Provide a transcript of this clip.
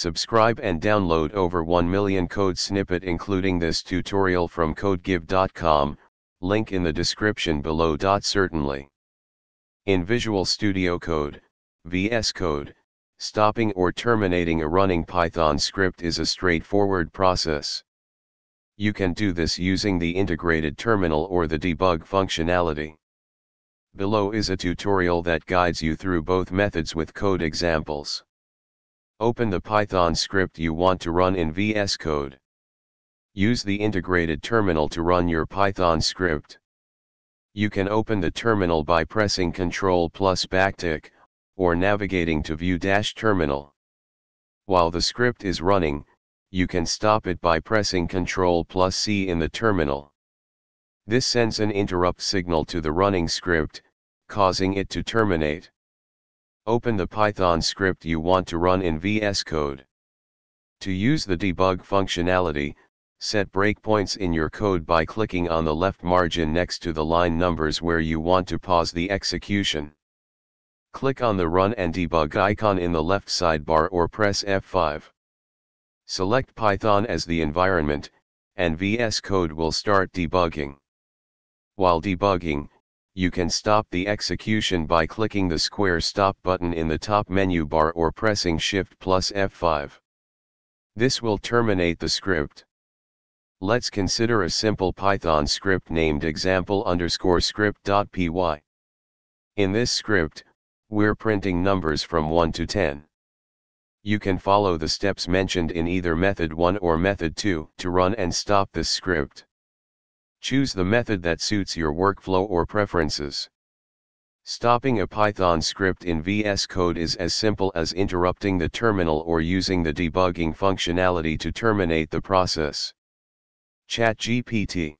Subscribe and download over 1 million code snippet including this tutorial from codegive.com, link in the description below. Certainly. In Visual Studio Code, VS Code, stopping or terminating a running Python script is a straightforward process. You can do this using the integrated terminal or the debug functionality. Below is a tutorial that guides you through both methods with code examples. Open the Python script you want to run in VS Code. Use the integrated terminal to run your Python script. You can open the terminal by pressing Ctrl+backtick, or navigating to View-Terminal. While the script is running, you can stop it by pressing Ctrl+C in the terminal. This sends an interrupt signal to the running script, causing it to terminate. Open the Python script you want to run in VS Code. To use the debug functionality, set breakpoints in your code by clicking on the left margin next to the line numbers where you want to pause the execution. Click on the Run and Debug icon in the left sidebar or press F5. Select Python as the environment, and VS Code will start debugging. While debugging, you can stop the execution by clicking the square stop button in the top menu bar or pressing Shift+F5. This will terminate the script. Let's consider a simple Python script named example_script.py. In this script, we're printing numbers from 1 to 10. You can follow the steps mentioned in either method 1 or method 2 to run and stop this script. Choose the method that suits your workflow or preferences. Stopping a Python script in VS Code is as simple as interrupting the terminal or using the debugging functionality to terminate the process. ChatGPT.